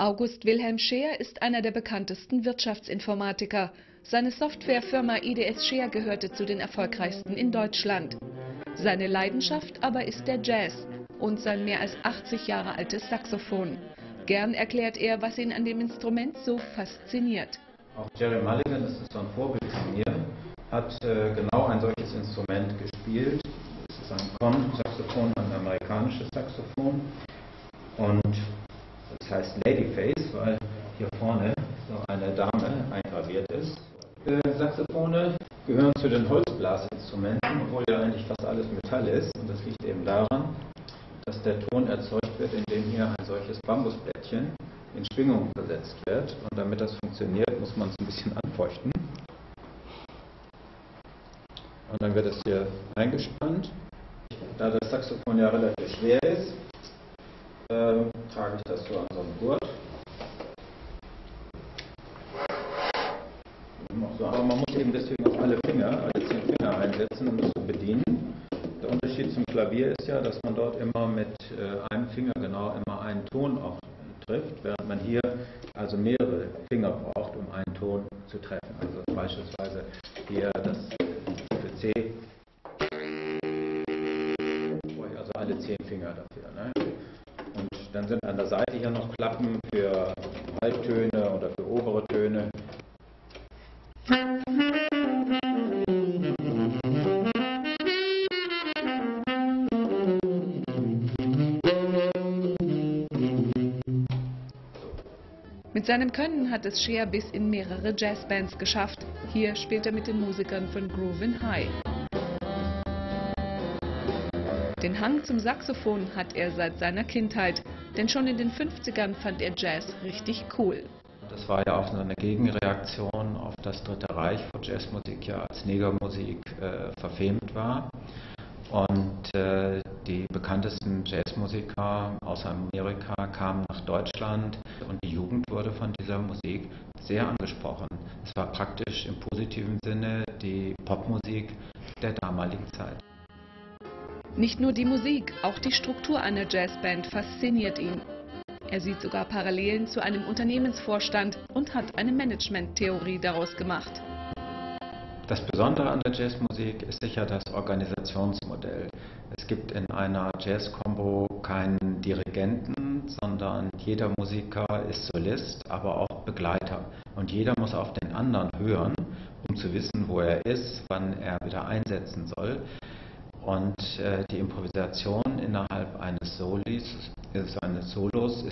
August Wilhelm Scheer ist einer der bekanntesten Wirtschaftsinformatiker. Seine Softwarefirma IDS Scheer gehörte zu den erfolgreichsten in Deutschland. Seine Leidenschaft aber ist der Jazz und sein mehr als 80 Jahre altes Saxophon. Gern erklärt er, was ihn an dem Instrument so fasziniert. Auch Jerry Mulligan, das ist so ein Vorbild von mir, hat genau ein solches Instrument gespielt. Das ist ein Com-Saxophon, ein amerikanisches Saxophon. Und das heißt Ladyface, weil hier vorne so eine Dame eingraviert ist. Saxophone gehören zu den Holzblasinstrumenten, obwohl ja eigentlich fast alles Metall ist. Und das liegt eben daran, dass der Ton erzeugt wird, indem hier ein solches Bambusplättchen in Schwingung versetzt wird. Und damit das funktioniert, muss man es ein bisschen anfeuchten. Und dann wird es hier eingespannt. Da das Saxophon ja relativ schwer ist, trage ich das so an so einem Gurt. Aber man muss eben deswegen auf alle 10 Finger einsetzen, um es zu bedienen. Der Unterschied zum Klavier ist ja, dass man dort immer mit einem Finger genau immer einen Ton auch trifft, während man hier also mehrere Finger braucht, um einen Ton zu treffen. Also beispielsweise hier das C. Brauche ich also alle 10 Finger dafür. Ne? Und dann sind an der Seite hier noch Klappen für Halbtöne oder für obere Töne. Mit seinem Können hat es Scheer bis in mehrere Jazzbands geschafft. Hier spielt er mit den Musikern von Groovin High. Den Hang zum Saxophon hat er seit seiner Kindheit, denn schon in den 50ern fand er Jazz richtig cool. Das war ja auch so eine Gegenreaktion auf das Dritte Reich, wo Jazzmusik ja als Negermusik verfemt war. Und die bekanntesten Jazzmusiker aus Amerika kamen nach Deutschland und die Jugend wurde von dieser Musik sehr angesprochen. Es war praktisch im positiven Sinne die Popmusik der damaligen Zeit. Nicht nur die Musik, auch die Struktur einer Jazzband fasziniert ihn. Er sieht sogar Parallelen zu einem Unternehmensvorstand und hat eine Managementtheorie daraus gemacht. Das Besondere an der Jazzmusik ist sicher das Organisationsmodell. Es gibt in einer Jazz-Combo keinen Dirigenten, sondern jeder Musiker ist Solist, aber auch Begleiter. Und jeder muss auf den anderen hören, um zu wissen, wo er ist, wann er wieder einsetzen soll. Und die Improvisation innerhalb eines Solos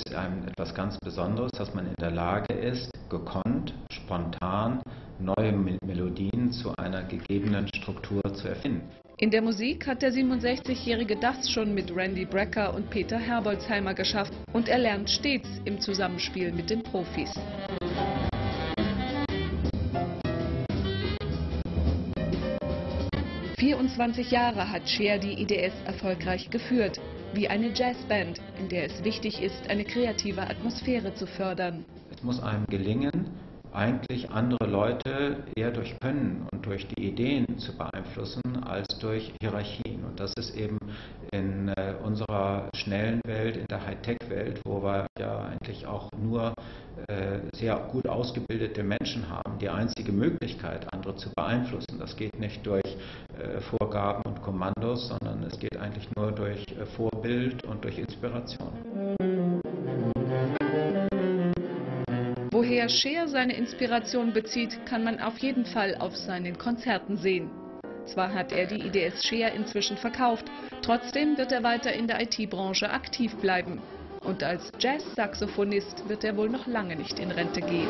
ist einem etwas ganz Besonderes, dass man in der Lage ist, gekonnt, spontan, neue Melodien zu einer gegebenen Struktur zu erfinden. In der Musik hat der 67-Jährige das schon mit Randy Brecker und Peter Herbolzheimer geschafft und er lernt stets im Zusammenspiel mit den Profis. Für 24 Jahre hat Scheer die IDS erfolgreich geführt, wie eine Jazzband, in der es wichtig ist, eine kreative Atmosphäre zu fördern. Es muss einem gelingen, eigentlich andere Leute eher durch Können und durch die Ideen zu beeinflussen, als durch Hierarchien. Und das ist eben in unserer schnellen Welt, in der Hightech-Welt, wo wir ja eigentlich auch nur sehr gut ausgebildete Menschen haben, die einzige Möglichkeit, andere zu beeinflussen. Das geht nicht durch Vorgaben und Kommandos, sondern es geht eigentlich nur durch Vorbild und durch Inspiration. Woher Scheer seine Inspiration bezieht, kann man auf jeden Fall auf seinen Konzerten sehen. Zwar hat er die IDS Scheer inzwischen verkauft, trotzdem wird er weiter in der IT-Branche aktiv bleiben. Und als Jazz-Saxophonist wird er wohl noch lange nicht in Rente gehen.